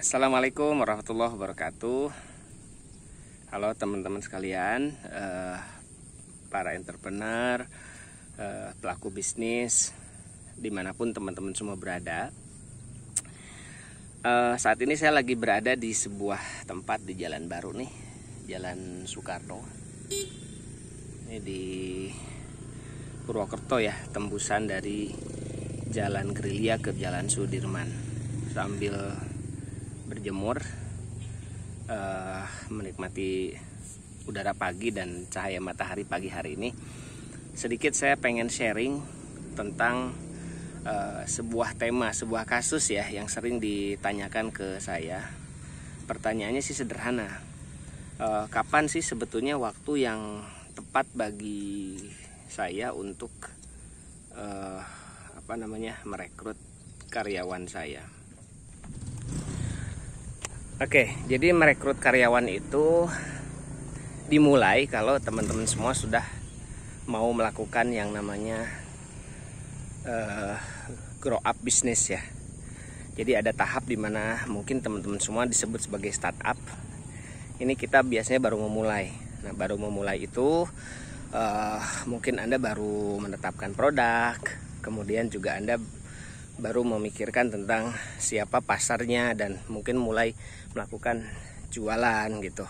Assalamualaikum warahmatullahi wabarakatuh. Halo teman-teman sekalian, para entrepreneur, pelaku bisnis dimanapun teman-teman semua berada. Saat ini saya lagi berada di sebuah tempat di Jalan Baru nih, Jalan Soekarno. Ini di Purwokerto ya, tembusan dari Jalan Krilia ke Jalan Sudirman. Sambil berjemur, menikmati udara pagi dan cahaya matahari pagi hari ini, sedikit saya pengen sharing tentang sebuah tema, sebuah kasus ya, yang sering ditanyakan ke saya. Pertanyaannya sih sederhana, kapan sih sebetulnya waktu yang tepat bagi saya untuk merekrut karyawan saya? Oke, jadi merekrut karyawan itu dimulai kalau teman-teman semua sudah mau melakukan yang namanya grow up bisnis ya. Jadi ada tahap dimana mungkin teman-teman semua disebut sebagai startup. Ini kita biasanya baru memulai. Nah, baru memulai itu mungkin Anda baru menetapkan produk, kemudian juga Anda baru memikirkan tentang siapa pasarnya dan mungkin mulai melakukan jualan gitu.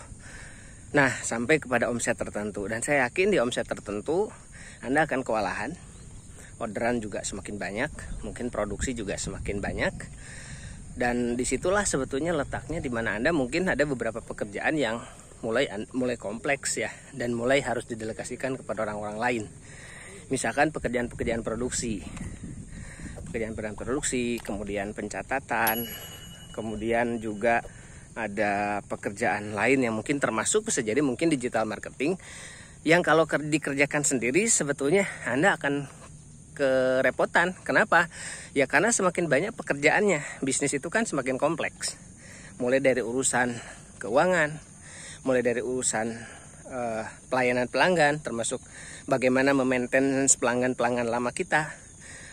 Nah, sampai kepada omset tertentu, dan saya yakin di omset tertentu Anda akan kewalahan. Orderan juga semakin banyak, mungkin produksi juga semakin banyak, dan disitulah sebetulnya letaknya di mana Anda mungkin ada beberapa pekerjaan yang mulai kompleks ya, dan mulai harus didelegasikan kepada orang-orang lain. Misalkan pekerjaan-pekerjaan produksi, kemudian pencatatan, kemudian juga ada pekerjaan lain yang mungkin termasuk bisa jadi mungkin digital marketing, yang kalau dikerjakan sendiri sebetulnya Anda akan kerepotan. Kenapa? Ya karena semakin banyak pekerjaannya. Bisnis itu kan semakin kompleks. Mulai dari urusan keuangan, mulai dari urusan pelayanan pelanggan, termasuk bagaimana memaintenance pelanggan-pelanggan lama kita.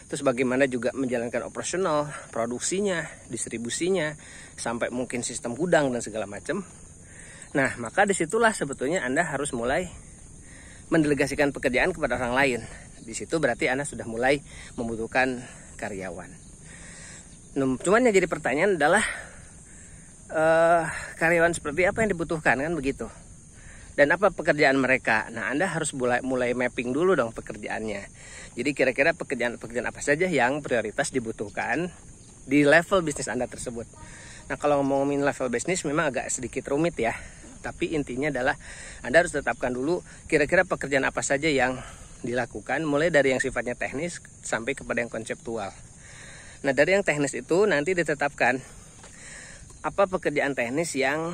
Terus bagaimana juga menjalankan operasional, produksinya, distribusinya, sampai mungkin sistem gudang dan segala macam. Nah, maka disitulah sebetulnya Anda harus mulai mendelegasikan pekerjaan kepada orang lain. Di situ berarti Anda sudah mulai membutuhkan karyawan. Cuman yang jadi pertanyaan adalah karyawan seperti apa yang dibutuhkan, kan begitu? Dan apa pekerjaan mereka? Nah, Anda harus mulai mapping dulu dong pekerjaannya. Jadi kira-kira pekerjaan apa saja yang prioritas dibutuhkan di level bisnis Anda tersebut. Nah, kalau ngomongin level bisnis memang agak sedikit rumit ya. Tapi intinya adalah Anda harus tetapkan dulu kira-kira pekerjaan apa saja yang dilakukan, mulai dari yang sifatnya teknis sampai kepada yang konseptual. Nah, dari yang teknis itu nanti ditetapkan apa pekerjaan teknis yang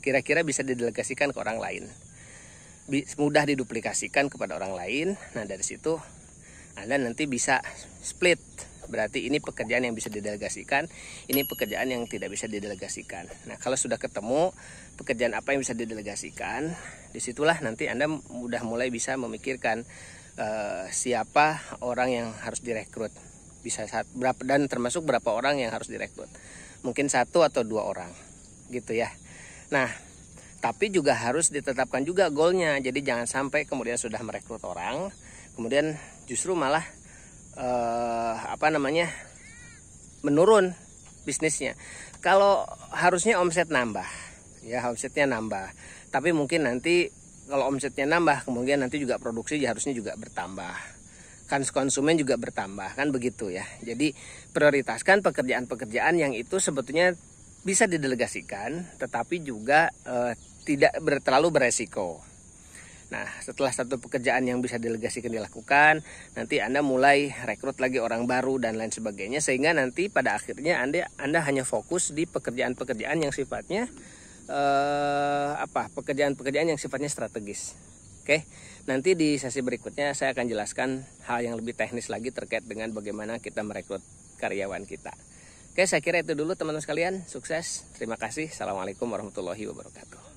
kira-kira bisa didelegasikan ke orang lain, mudah diduplikasikan kepada orang lain. Nah, dari situ Anda nanti bisa split, berarti ini pekerjaan yang bisa didelegasikan, ini pekerjaan yang tidak bisa didelegasikan. Nah, kalau sudah ketemu pekerjaan apa yang bisa didelegasikan, disitulah nanti Anda mudah mulai bisa memikirkan siapa orang yang harus direkrut, bisa berapa, dan termasuk berapa orang yang harus direkrut, mungkin 1 atau 2 orang gitu ya. Nah, tapi juga harus ditetapkan juga goalnya. Jadi jangan sampai kemudian sudah merekrut orang, kemudian justru malah menurun bisnisnya. Kalau harusnya omset nambah ya, omsetnya nambah, tapi mungkin nanti kalau omsetnya nambah kemudian nanti juga produksi harusnya juga bertambah, kan konsumen juga bertambah, kan begitu ya. Jadi prioritaskan pekerjaan-pekerjaan yang itu sebetulnya bisa didelegasikan tetapi juga tidak terlalu beresiko. Nah, setelah satu pekerjaan yang bisa delegasikan dilakukan, nanti Anda mulai rekrut lagi orang baru dan lain sebagainya, sehingga nanti pada akhirnya Anda hanya fokus di pekerjaan-pekerjaan yang sifatnya pekerjaan-pekerjaan yang sifatnya strategis. Oke, nanti di sesi berikutnya saya akan jelaskan hal yang lebih teknis lagi terkait dengan bagaimana kita merekrut karyawan kita. Oke, saya kira itu dulu teman-teman sekalian. Sukses, terima kasih. Assalamualaikum warahmatullahi wabarakatuh.